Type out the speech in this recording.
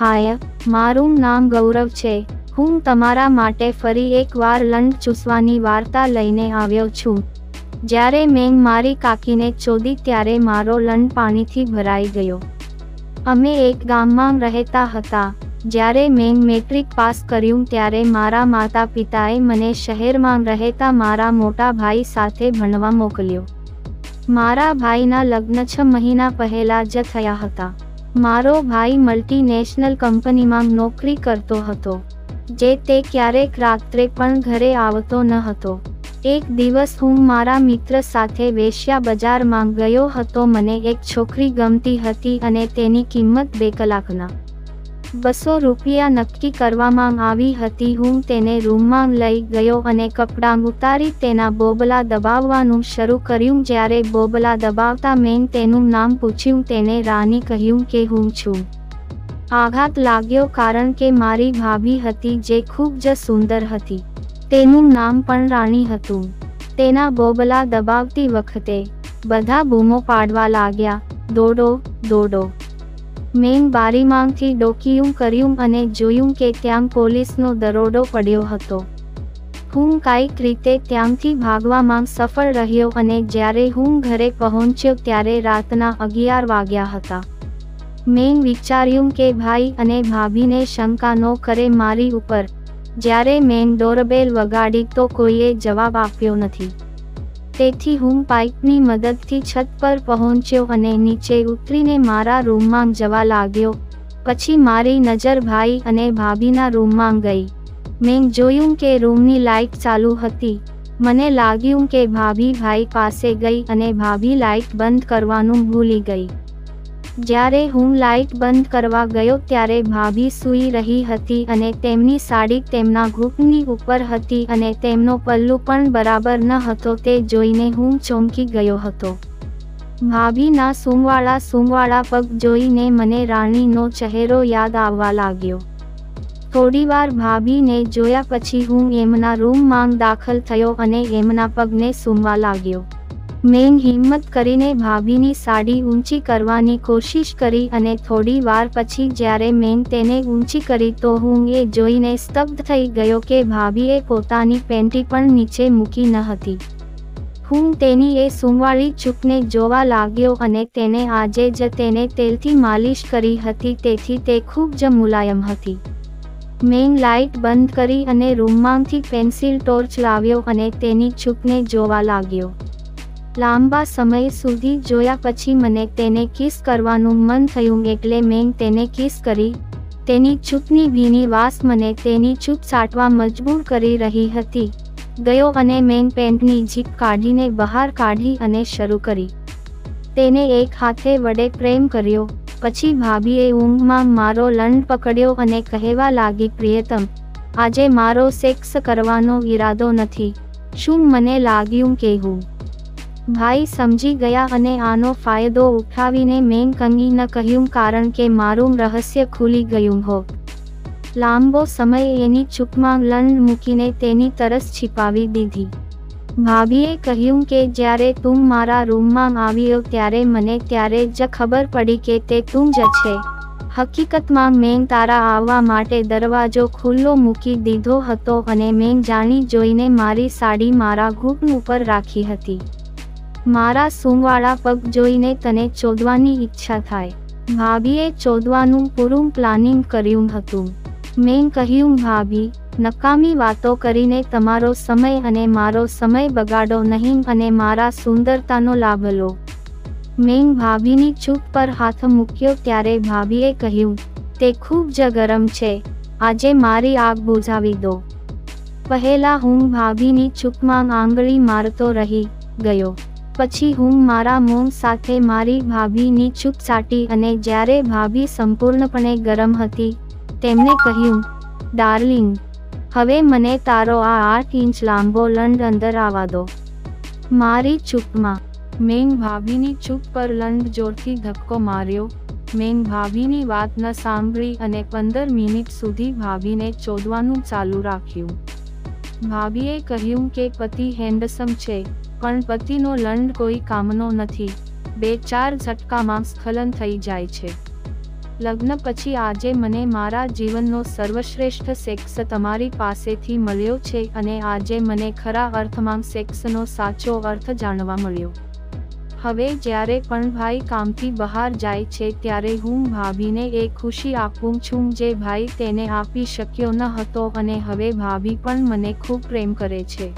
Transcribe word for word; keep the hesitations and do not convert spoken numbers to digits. હાય, મારું નામ ગૌરવ છે. હું તમારા માટે ફરી એકવાર લંડ ચૂસવાની વાર્તા લઈને આવ્યો છું. જ્યારે મેં મારી કાકીને ચોદી ત્યારે મારો લંડ પાણીથી ભરાઈ ગયો. અમે એક ગામમાં રહેતા હતા. જ્યારે મેં મેટ્રિક પાસ કર્યું ત્યારે મારા માતા પિતાએ મને શહેરમાં રહેતા મારા મોટા ભાઈ સાથે ભણવા મોકલ્યો. મારા ભાઈના લગ્ન છ મહિના પહેલા જ થયા હતા. મારો ભાઈ મલ્ટીનેશનલ કંપનીમાં નોકરી કરતો હતો, જે તે ક્યારેક રાત્રે પણ ઘરે આવતો ન હતો. એક દિવસ હું મારા મિત્ર સાથે વેશ્યા બજારમાં ગયો હતો. મને એક છોકરી ગમતી હતી અને તેની કિંમત બે કલાકના બસો રૂપિયા નક્કી કરવામાં આવી હતી. હું તેને રૂમમાં લઈ ગયો અને કપડાં ઉતારી તેના બોબલા દબાવવાનું શરૂ કર્યું. જ્યારે બોબલા દબાવતા મેં તેનું નામ પૂછ્યું. તેને રાની કહ્યું કે હું છું. આઘાત લાગ્યો કારણ કે મારી ભાભી હતી, જે ખૂબ જ સુંદર હતી. તેનું નામ પણ રાણી હતું. તેના બોબલા દબાવતી વખતે બધા બૂમો પાડવા લાગ્યા, દોડો દોડો. મેં બારીમાંથી ડોકિયું કર્યું અને જોયું કે ત્યાં પોલીસનો દરોડો પડ્યો હતો. હું કાંઈક રીતે ત્યાંથી ભાગવામાં સફળ રહ્યો અને જ્યારે હું ઘરે પહોંચ્યો ત્યારે રાતના અગિયાર વાગ્યા હતા. મેં વિચાર્યું કે ભાઈ અને ભાભીને શંકા ન કરે મારી ઉપર. જ્યારે મેં ડોરબેલ વગાડી તો કોઈએ જવાબ આપ્યો નથી. તેથી હું પાઇપની મદદથી છત પર પહોંચ્યો અને નીચે ઉતરીને મારા રૂમમાં જવા લાગ્યો. પછી મારી નજર ભાઈ અને ભાભીના રૂમમાં ગઈ. મેં જોયું કે રૂમની લાઇટ ચાલુ હતી. મને લાગ્યું કે ભાભી ભાઈ પાસે ગઈ અને ભાભી લાઇટ બંધ કરવાનું ભૂલી ગઈ. જ્યારે હું લાઇટ બંધ કરવા ગયો ત્યારે ભાભી સૂઈ રહી હતી અને તેમની સાડી તેમના ઘૂંટણની ઉપર હતી અને તેમનો પલ્લુ પણ બરાબર ન હતો. તે જોઈને હું ચોંકી ગયો હતો. ભાભીના સૂમવાળા સૂમવાળા પગ જોઈને મને રાણીનો ચહેરો યાદ આવવા લાગ્યો. થોડીવાર ભાભીને જોયા પછી હું એમના રૂમમાં દાખલ થયો અને એમના પગને સૂમવા લાગ્યો. મેં હિંમત કરીને ભાભીની સાડી ઊંચી કરવાની કોશિશ કરી અને થોડી વાર પછી જ્યારે મેં તેને ઊંચી કરી તો હું એ જોઈને સ્તબ્ધ થઈ ગયો કે ભાભીએ પોતાની પેન્ટી પણ નીચે મૂકી ન હતી. હું તેની એ સૂમવાળી ચૂકને જોવા લાગ્યો અને તેને આજે જ તેને તેલથી માલિશ કરી હતી, તેથી તે ખૂબ જ મુલાયમ હતી. મેં લાઇટ બંધ કરી અને રૂમમાંથી પેન્સિલ ટોર્ચ લાવ્યો અને તેની ચૂકને જોવા લાગ્યો. લાંબા સમય સુધી જોયા પછી મને તેને કિસ કરવાનું મન થયું, એટલે મેં તેને કિસ કરી. તેની ચૂપની ભીની વાસ મને તેની ચૂપ સાટવા મજબૂર કરી રહી હતી. ગયો અને મેં પેન્ટની જીપ કાઢીને બહાર કાઢી અને શરૂ કરી. તેને એક હાથે વડે પ્રેમ કર્યો. પછી ભાભીએ ઊંઘમાં મારો લંડ પકડ્યો અને કહેવા લાગી, પ્રિયતમ, આજે મારો સેક્સ કરવાનો ઈરાદો નથી. શું મને લાગ્યું કે હું ભાઈ સમજી ગયા અને આનો ફાયદો ઉઠાવીને મેં કંઈ ન કહ્યું કારણ કે મારું રહસ્ય ખુલી ગયું હો. લાંબો સમય એની ચૂપમાં લંડ મૂકીને તેની તરસ છીપાવી દીધી. ભાભીએ કહ્યું કે જ્યારે તું મારા રૂમમાં આવ્યો ત્યારે મને ત્યારે જ ખબર પડી કે તે તું જ છે. હકીકતમાં મેં તારા આવવા માટે દરવાજો ખુલ્લો મૂકી દીધો હતો અને મેં જાણી જોઈને મારી સાડી મારા ઘૂંટણ ઉપર રાખી હતી. મારા સૂમવાળા પગ જોઈને તને ચોદવાની ઈચ્છા થાય. ભાભીએ ચોદવાનું પૂરું પ્લાનિંગ કર્યું હતું. મેં કહ્યું, ભાભી, નકામી વાતો કરીને તમારો સમય અને મારો સમય બગાડો નહીં અને મારા સુંદરતાનો લાભ લો. મેં ભાભીની ચૂપ પર હાથ મૂક્યો ત્યારે ભાભીએ કહ્યું, તે ખૂબ જ ગરમ છે. આજે મારી આગ બુઝાવી દો. પહેલાં હું ભાભીની ચૂપમાં આંગળી મારતો રહી ગયો. પછી હું મારા મોં સાથે મારી ભાભીની ચૂપ સાટી અને જ્યારે ભાભી સંપૂર્ણપણે ગરમ હતી, તેમણે કહ્યું, ડાર્લિંગ, હવે મને તારો આ આઠ ઇંચ લાંબો લંડ અંદર આવવા દો. મારી ચૂપમાં મેં ભાભીની ચૂપ પર લંડ જોરથી ધક્કો માર્યો. મેં ભાભીની વાત ન સાંભળી અને પંદર મિનિટ સુધી ભાભીને ચોદવાનું ચાલુ રાખ્યું. ભાભીએ કહ્યું કે પતિ હેન્ડસમ છે, પણ પતિનો લંડ કોઈ કામનો નથી. બે ચાર ઝટકામાં સ્ખલન થઈ જાય છે. લગ્ન પછી આજે મને મારા જીવનનો સર્વશ્રેષ્ઠ સેક્સ તમારી પાસેથી મળ્યો છે અને આજે મને ખરા અર્થમાં સેક્સનો સાચો અર્થ જાણવા મળ્યો. હવે જ્યારે પણ ભાઈ કામથી બહાર જાય છે ત્યારે હું ભાભીને એ ખુશી આપું છું જે ભાઈ તેને આપી શક્યો ન હતો અને હવે ભાભી પણ મને ખૂબ પ્રેમ કરે છે.